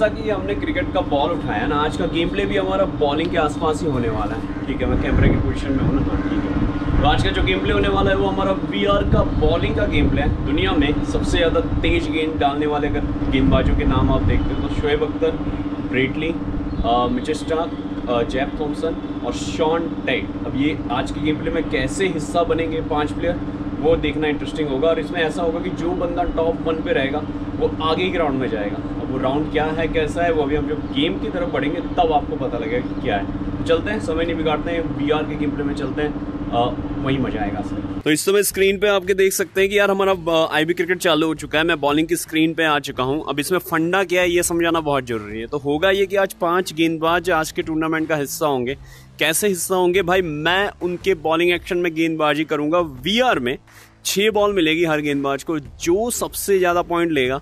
जैसा कि हमने क्रिकेट का बॉल उठाया ना, आज का गेम प्ले भी हमारा बॉलिंग के आसपास ही होने वाला है। ठीक है, मैं कैमरे की पोजीशन में हूँ ना, ठीक है। तो आज का जो गेम प्ले होने वाला है वो हमारा वीआर का बॉलिंग का गेम प्ले है। दुनिया में सबसे ज़्यादा तेज गेंद डालने वाले अगर गेंदबाजों के नाम आप देखते हो तो Shoaib Akhtar, Brett Lee, Mitchell Starc, Jeff Thomson और शॉन टैट। अब ये आज के गेम प्ले में कैसे हिस्सा बनेंगे 5 प्लेयर, वो देखना इंटरेस्टिंग होगा। और इसमें ऐसा होगा कि जो बंदा टॉप 1 पे रहेगा वो आगे ही राउंड में जाएगा। अब वो राउंड क्या है, कैसा है, वो अभी हम जब गेम की तरफ बढ़ेंगे तब आपको पता लगेगा कि क्या है। चलते हैं, समय नहीं बिगाड़ते हैं, वीआर के गेम प्ले में चलते हैं, वही मजा आएगा सर। तो इस समय स्क्रीन पे आपके देख सकते हैं कि यार हमारा आईबी क्रिकेट चालू हो चुका है। मैं बॉलिंग की स्क्रीन पे आ चुका हूँ। अब इसमें फंडा क्या है ये समझाना बहुत जरूरी है। तो होगा ये कि आज 5 गेंदबाज आज के टूर्नामेंट का हिस्सा होंगे। कैसे हिस्सा होंगे भाई, मैं उनके बॉलिंग एक्शन में गेंदबाजी करूंगा। वीआर में 6 बॉल मिलेगी हर गेंदबाज को, जो सबसे ज़्यादा पॉइंट लेगा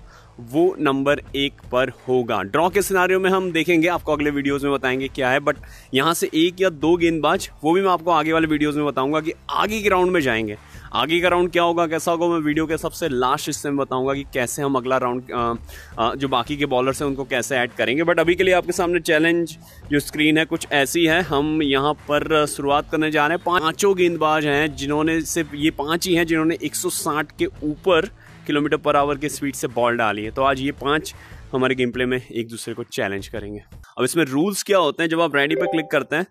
वो नंबर 1 पर होगा। ड्रॉ के सिनारियों में हम देखेंगे, आपको अगले वीडियोस में बताएंगे क्या है। बट यहाँ से 1 या 2 गेंदबाज, वो भी मैं आपको आगे वाले वीडियोस में बताऊंगा कि आगे के राउंड में जाएंगे। आगे का राउंड क्या होगा, कैसा होगा, मैं वीडियो के सबसे लास्ट हिस्से में बताऊंगा कि कैसे हम अगला राउंड जो बाकी के बॉलर्स हैं उनको कैसे ऐड करेंगे। बट अभी के लिए आपके सामने चैलेंज जो स्क्रीन है कुछ ऐसी है। हम यहाँ पर शुरुआत करने जा रहे हैं। 5 गेंदबाज हैं जिन्होंने, सिर्फ ये 5 ही हैं जिन्होंने 160 के ऊपर किलोमीटर/आवर के स्पीड से बॉल डाली है। तो आज ये 5 हमारे गेम प्ले में एक दूसरे को चैलेंज करेंगे। अब इसमें रूल्स क्या होते हैं, जब आप रेडी पर क्लिक करते हैं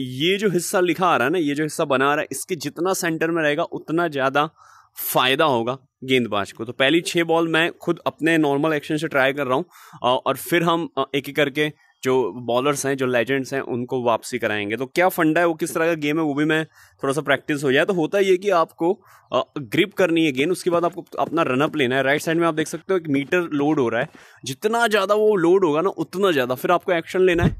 ये जो हिस्सा लिखा आ रहा है ना, ये जो हिस्सा बना आ रहा है, इसके जितना सेंटर में रहेगा उतना ज़्यादा फ़ायदा होगा गेंदबाज को। तो पहली 6 बॉल मैं खुद अपने नॉर्मल एक्शन से ट्राई कर रहा हूँ और फिर हम एक एक करके जो बॉलर्स हैं, जो लेजेंड्स हैं, उनको वापसी कराएंगे। तो क्या फंडा है, वो किस तरह का गेम है, वो भी मैं थोड़ा सा प्रैक्टिस हो जाए। तो होता ये कि आपको ग्रिप करनी है गेंद, उसके बाद आपको अपना रनअप लेना है। राइट साइड में आप देख सकते हो 1 मीटर लोड हो रहा है। जितना ज़्यादा वो लोड होगा ना उतना ज़्यादा फिर आपको एक्शन लेना है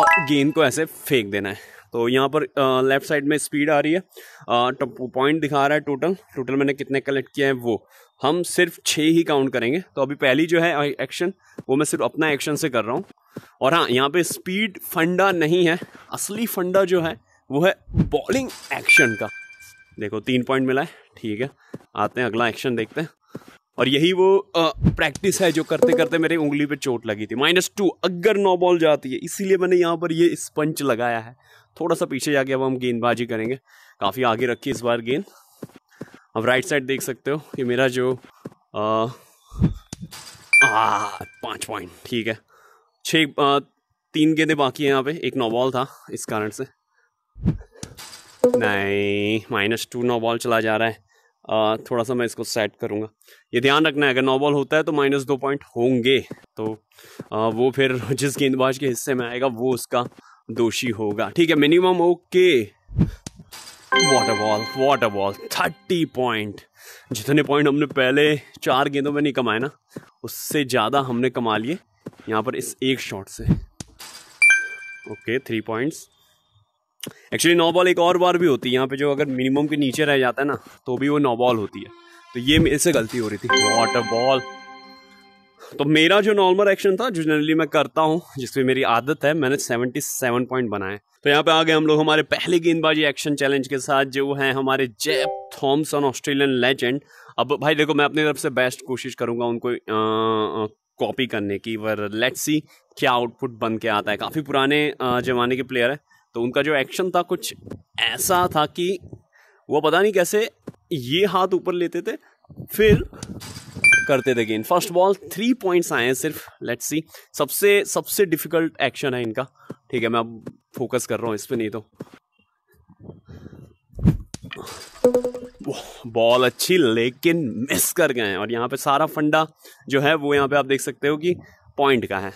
और गेंद को ऐसे फेंक देना है। तो यहाँ पर लेफ़्ट साइड में स्पीड आ रही है, पॉइंट दिखा रहा है, टोटल मैंने कितने कलेक्ट किए हैं वो हम सिर्फ 6 ही काउंट करेंगे। तो अभी पहली जो है एक्शन वो मैं सिर्फ अपना एक्शन से कर रहा हूँ। और हाँ, यहाँ पे स्पीड फंडा नहीं है, असली फंडा जो है वो है बॉलिंग एक्शन का। देखो 3 पॉइंट मिला है, ठीक है। आते हैं अगला एक्शन देखते हैं। और यही वो प्रैक्टिस है जो करते करते मेरे उंगली पे चोट लगी थी। -2 अगर 9 बॉल जाती है, इसीलिए मैंने यहाँ पर ये स्पंच लगाया है। थोड़ा सा पीछे जाके अब हम गेंदबाजी करेंगे। काफ़ी आगे रखी इस बार गेंद। अब राइट साइड देख सकते हो कि मेरा जो 5 पॉइंट, ठीक है। 3 गेंदें बाकी हैं यहाँ पे, एक 9 बॉल था इस कारण से नहीं। -2 9 बॉल चला जा रहा है। थोड़ा सा मैं इसको सेट करूँगा, ये ध्यान रखना है। अगर 9 बॉल होता है तो -2 पॉइंट होंगे। तो वो फिर जिस गेंदबाज के हिस्से में आएगा वो उसका दोषी होगा, ठीक है। Minimum okay, water ball 30 point. जितने पॉइंट हमने पहले 4 गेंदों में नहीं कमाए ना, उससे ज़्यादा हमने कमा लिए यहाँ पर इस एक शॉट से। Okay 3 points. एक्चुअली 9 बॉल एक और बार भी होती है यहाँ पे, जो अगर मिनिमम के नीचे रह जाता है ना तो भी वो 9 बॉल होती है। तो ये मेरे से गलती हो रही थी, व्हाट अ बॉल। तो मेरा जो नॉर्मल एक्शन था जो जनरली मैं करता हूँ, जिसमें मेरी आदत है, मैंने 77 पॉइंट बनाए। तो यहाँ पे आ गए हम लोग हमारे पहले गेंदबाजी एक्शन चैलेंज के साथ, जो है हमारे जेफ थॉम्सन, ऑस्ट्रेलियन लेजेंड। अब भाई देखो, मैं अपनी तरफ से बेस्ट कोशिश करूँगा उनको कॉपी करने की, पर लेट्स सी क्या आउटपुट बन के आता है। काफ़ी पुराने जमाने के प्लेयर है, तो उनका जो एक्शन था कुछ ऐसा था कि वो पता नहीं कैसे ये हाथ ऊपर लेते थे फिर करते थे गेंद। फर्स्ट बॉल 3 पॉइंट्स आए हैं सिर्फ। लेट्स सी, सबसे डिफिकल्ट एक्शन है इनका, ठीक है। मैं अब फोकस कर रहा हूँ इस पर, नहीं तो बॉल अच्छी लेकिन मिस कर गए हैं। और यहाँ पे सारा फंडा जो है वो यहाँ पे आप देख सकते हो कि पॉइंट का है।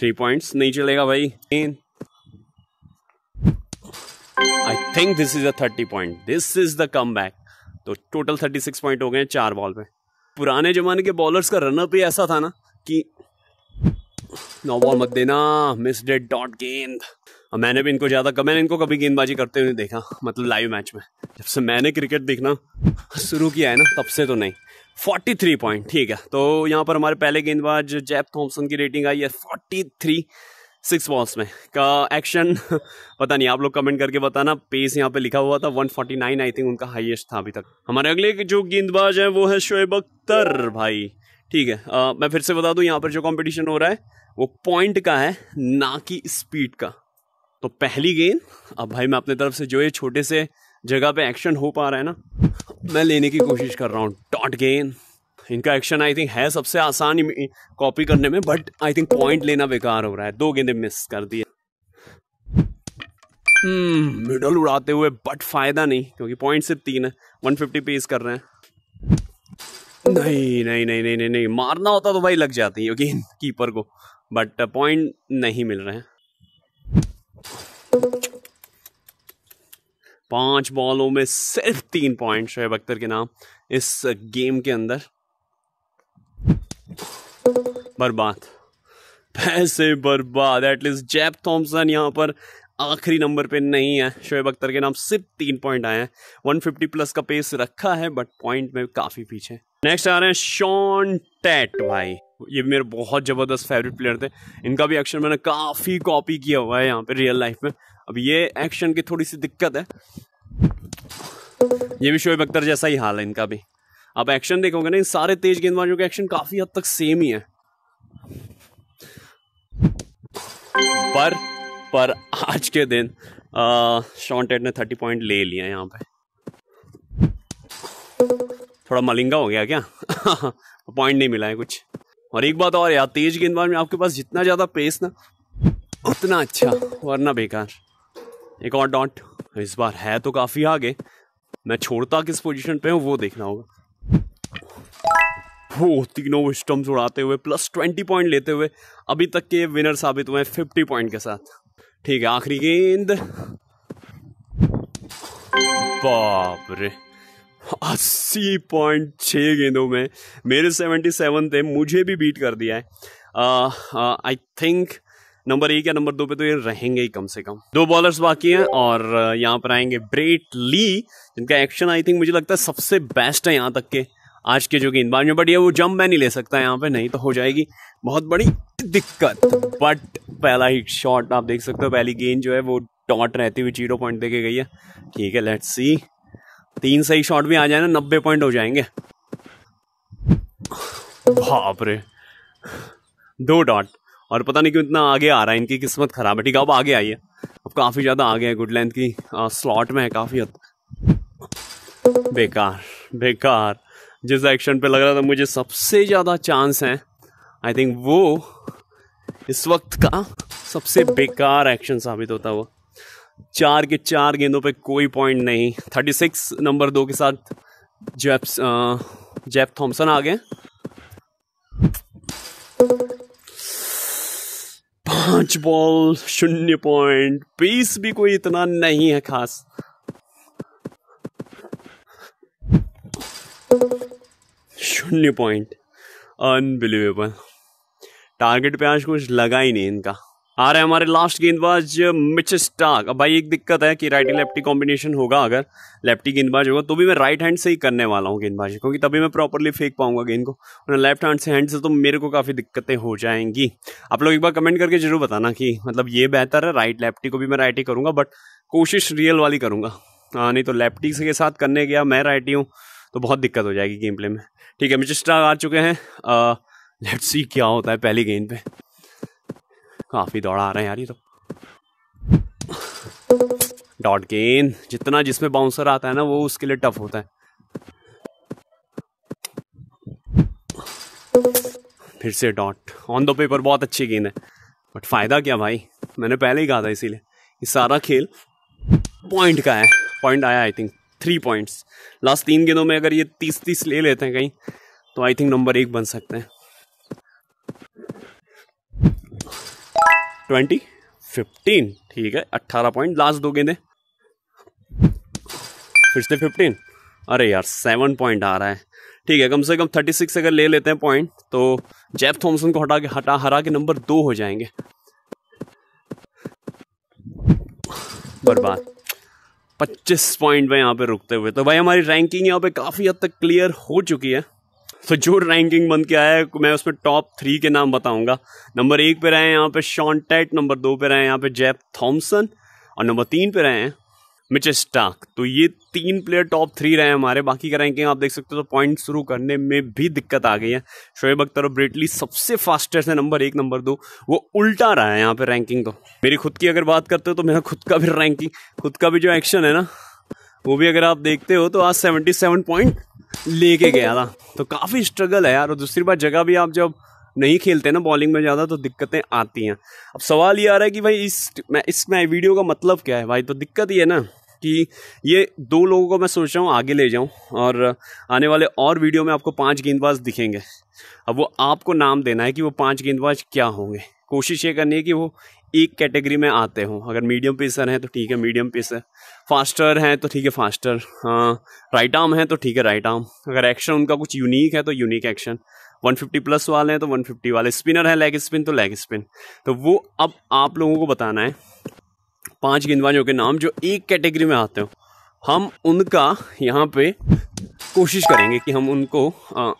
3 पॉइंट्स नहीं चलेगा भाई। I think this is a 30 point, this is the come back. तो टोटल 36 पॉइंट हो गए 4 बॉल पे। पुराने जमाने के बॉलर्स का रनअप ही ऐसा था ना कि 9 बॉल मत देना, मिस डेड डॉट गेंद। और मैंने भी इनको मैंने इनको कभी गेंदबाजी करते हुए नहीं देखा, मतलब लाइव मैच में। जब से मैंने क्रिकेट देखना शुरू किया है ना तब से तो नहीं। 43 पॉइंट, ठीक है। तो यहाँ पर हमारे पहले गेंदबाज जेफ थॉम्सन की रेटिंग आई है 43। सिक्स बॉल्स में का एक्शन पता नहीं, आप लोग कमेंट करके बताना। पेस यहाँ पे लिखा हुआ था 149 आई थिंक उनका हाईएस्ट था अभी तक। हमारे अगले जो गेंदबाज है वो है शोएब अख्तर भाई, ठीक है। मैं फिर से बता दूं, यहाँ पर जो कंपटीशन हो रहा है वो पॉइंट का है ना कि स्पीड का। तो पहली गेंद अब भाई मैं अपने तरफ से जो ये छोटे से जगह पे एक्शन हो पा रहा है ना मैं लेने की कोशिश कर रहा हूँ। डॉट गेंद, इनका एक्शन आई थिंक है सबसे आसान कॉपी करने में, बट आई थिंक पॉइंट लेना बेकार हो रहा है। दो गेंदें मिस कर दिए। मिडल उड़ाते हुए, बट फायदा नहीं क्योंकि पॉइंट सिर्फ 3 है। 150 पेस कर रहे हैं। नहीं नहीं नहीं नहीं नहीं नहीं मारना होता तो भाई लग जाती है गेंद कीपर को, बट पॉइंट नहीं मिल रहे हैं। 5 बॉलों में सिर्फ 3 पॉइंट शोएब अख्तर के नाम इस गेम के अंदर। बर्बाद, पैसे बर्बाद। एटलीस्ट जेफ थॉमसन यहाँ पर आखिरी नंबर पे नहीं है। शोएब अख्तर के नाम सिर्फ 3 पॉइंट आए हैं। 150 प्लस का पेस रखा है बट पॉइंट में काफी पीछे। नेक्स्ट आ रहे हैं शॉन टैट भाई, ये मेरे बहुत जबरदस्त फेवरेट प्लेयर थे। इनका भी एक्शन मैंने काफी कॉपी किया हुआ है यहाँ पे रियल लाइफ में। अब ये एक्शन की थोड़ी सी दिक्कत है, ये भी शोएब अख्तर जैसा ही हाल है इनका भी। आप एक्शन देखोगे ना, इन सारे तेज गेंदबाजों का एक्शन काफी हद तक सेम ही है, पर आज के दिन शॉन टेट ने 30 पॉइंट ले लिया। यहाँ पे थोड़ा मलिंगा हो गया क्या पॉइंट नहीं मिला है कुछ। और एक बात और यार, तेज गेंदबाज में आपके पास जितना ज्यादा पेस ना उतना अच्छा, वरना बेकार। एक और डॉट, इस बार है तो काफी आगे। मैं छोड़ता किस पोजीशन पे हूँ वो देखना होगा। वो तीनों स्टम्प्स उड़ाते हुए प्लस 20 पॉइंट लेते हुए अभी तक के विनर साबित हुए हैं 50 पॉइंट के साथ, ठीक है। आखिरी गेंद, बाप रे, 80.6 गेंदों में मेरे 77 थे, मुझे भी बीट कर दिया है। आई थिंक नंबर 1 या नंबर 2 पे तो ये रहेंगे ही कम से कम। 2 बॉलर्स बाकी हैं और यहाँ पर आएंगे ब्रेट ली, जिनका एक्शन आई थिंक मुझे लगता है सबसे बेस्ट है यहाँ तक के आज के जो गेंदबाज में। बट ये वो जंप मैं नहीं ले सकता यहाँ पे, नहीं तो हो जाएगी बहुत बड़ी दिक्कत। बट पहला ही शॉट आप देख सकते हो, पहली गेंद जो है वो डॉट रहती हुई 0 पॉइंट देके गई है, ठीक है। लेट्स सी, 3 सही शॉट भी आ जाए ना 90 पॉइंट हो जाएंगे। बाप रे, 2 डॉट, और पता नहीं क्यों इतना आगे आ रहा है, इनकी किस्मत खराब है, ठीक है। अब आगे आई है, अब काफी ज्यादा आगे है, गुड लेंथ की स्लॉट में है काफी हद। बेकार बेकार, जिस एक्शन पे लग रहा था मुझे सबसे ज्यादा चांस है, आई थिंक वो इस वक्त का सबसे बेकार एक्शन साबित होता हुआ। 4 के 4 गेंदों पे कोई पॉइंट नहीं। 36 नंबर 2 के साथ जेफ थॉमसन आ गए। 5 बॉल 0 पॉइंट, पेस भी कोई इतना नहीं है खास। Point, unbelievable. टारगेट पे आज कुछ लगा ही नहीं इनका। आ रहे हमारे लास्ट गेंदबाज मिचेल स्टार्क। अब भाई एक दिक्कत है कि राइटी लेफ्टी कॉम्बिनेशन होगा, अगर लेफ्टी गेंदबाज होगा तो भी मैं राइट हैंड से ही करने वाला हूँ गेंदबाजी, क्योंकि तभी मैं प्रॉपरली फेंक पाऊंगा गेंद को। और लेफ्ट हैंड से तो मेरे को काफ़ी दिक्कतें हो जाएंगी। आप लोग एक बार कमेंट करके जरूर बताना कि मतलब ये बेहतर है, राइट लेफ्टी को भी मैं राइट ही करूँगा बट कोशिश रियल वाली करूँगा, नहीं तो लेफ्टी के साथ करने गया मैं राइटी हूँ तो बहुत दिक्कत हो जाएगी गेम प्ले में, ठीक है। मिचेल स्टार्क आ चुके हैं, लेट्स सी क्या होता है पहली गेंद पे। काफी दौड़ा आ रहे हैं यार ये तो। डॉट गेंद, जितना जिसमें बाउंसर आता है ना वो उसके लिए टफ होता है। फिर से डॉट, ऑन द पेपर बहुत अच्छी गेंद है बट फायदा क्या भाई, मैंने पहले ही कहा था इसीलिए ये सारा खेल पॉइंट का है। पॉइंट आया आई थिंक 3 पॉइंट्स लास्ट 3 गेंदों में। अगर ये 30-30 ले लेते हैं कहीं तो आई थिंक नंबर 1 बन सकते हैं। 20, 15, ठीक है, 18 पॉइंट लास्ट 2 गेंदें। फिर से 15, अरे यार 7 पॉइंट आ रहा है, ठीक है। कम से कम 36 अगर ले लेते हैं पॉइंट तो जेफ थॉमसन को हरा के नंबर 2 हो जाएंगे। बर्बाद, 25 पॉइंट में यहाँ पे रुकते हुए। तो भाई हमारी रैंकिंग यहाँ पे काफ़ी हद तक क्लियर हो चुकी है। तो जो रैंकिंग बन के आया है मैं उसमें टॉप 3 के नाम बताऊंगा। नंबर 1 पे रहे हैं यहाँ पे शॉन टैट, नंबर 2 पे रहे हैं यहाँ पे जेफ थॉमसन और नंबर 3 पे रहे हैं मिचेल स्टार्क। तो ये 3 प्लेयर टॉप 3 रहे हैं हमारे। बाकी का रैंकिंग आप देख सकते हो, तो पॉइंट शुरू करने में भी दिक्कत आ गई है। शोएब अख्तर और ब्रेट ली सबसे फास्टेस्ट है, नंबर 1, नंबर 2 वो उल्टा रहा है यहाँ पे रैंकिंग। तो मेरी खुद की अगर बात करते हो तो मेरा खुद का भी रैंकिंग, खुद का भी जो एक्शन है ना वो भी अगर आप देखते हो तो आज 77 पॉइंट लेके गया था। तो काफ़ी स्ट्रगल है यार। और दूसरी बात जगह भी आप जब नहीं खेलते ना बॉलिंग में ज़्यादा तो दिक्कतें आती हैं। अब सवाल ये आ रहा है कि भाई इसमें वीडियो का मतलब क्या है भाई। तो दिक्कत ये है ना कि ये 2 लोगों को मैं सोच रहा हूँ आगे ले जाऊँ और आने वाले और वीडियो में आपको 5 गेंदबाज दिखेंगे। अब वो आपको नाम देना है कि वो 5 गेंदबाज क्या होंगे। कोशिश ये करनी है कि वो एक कैटेगरी में आते हों। अगर मीडियम पेसर हैं तो ठीक है मीडियम पेसर, फास्टर हैं तो ठीक है फास्टर, राइट आर्म हैं तो ठीक है राइट आर्म, अगर एक्शन उनका कुछ यूनिक है तो यूनिक एक्शन, 150 प्लस वाले हैं तो 150 वाले, स्पिनर है लेग स्पिन तो लेग स्पिन। तो वो अब आप लोगों को बताना है 5 गेंदबाजों के नाम जो एक कैटेगरी में आते हो। हम उनका यहाँ पे कोशिश करेंगे कि हम उनको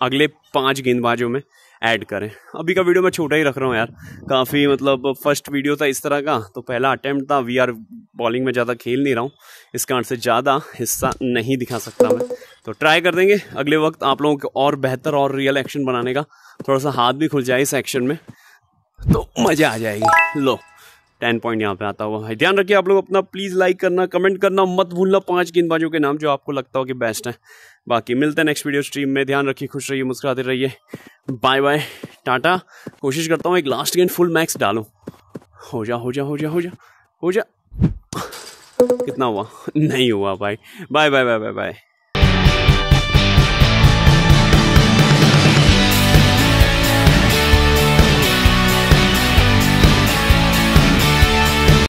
अगले 5 गेंदबाजों में ऐड करें। अभी का वीडियो मैं छोटा ही रख रहा हूँ यार, काफ़ी मतलब फर्स्ट वीडियो था इस तरह का, तो पहला अटैम्प्ट था। वी आर बॉलिंग में ज़्यादा खेल नहीं रहा हूँ, इस कारण से ज़्यादा हिस्सा नहीं दिखा सकता मैं। तो ट्राई कर देंगे अगले वक्त आप लोगों को और बेहतर और रियल एक्शन बनाने का। थोड़ा सा हाथ भी खुल जाए इस एक्शन में तो मज़ा आ जाएगी। लो 10 पॉइंट यहाँ पे आता हुआ है। ध्यान रखिए आप लोग अपना, प्लीज़ लाइक करना, कमेंट करना मत भूलना 5 गेंदबाजों के नाम जो आपको लगता हो कि बेस्ट है। बाकी मिलते हैं नेक्स्ट वीडियो स्ट्रीम में। ध्यान रखिए, खुश रहिए, मुस्कुराते रहिए, बाय बाय टाटा। कोशिश करता हूँ एक लास्ट गेंद फुल मैक्स डालूँ। हो जा हो जा हो जा हो जा हो जा, कितना हुआ? नहीं हुआ भाई। Bye bye bye bye bye.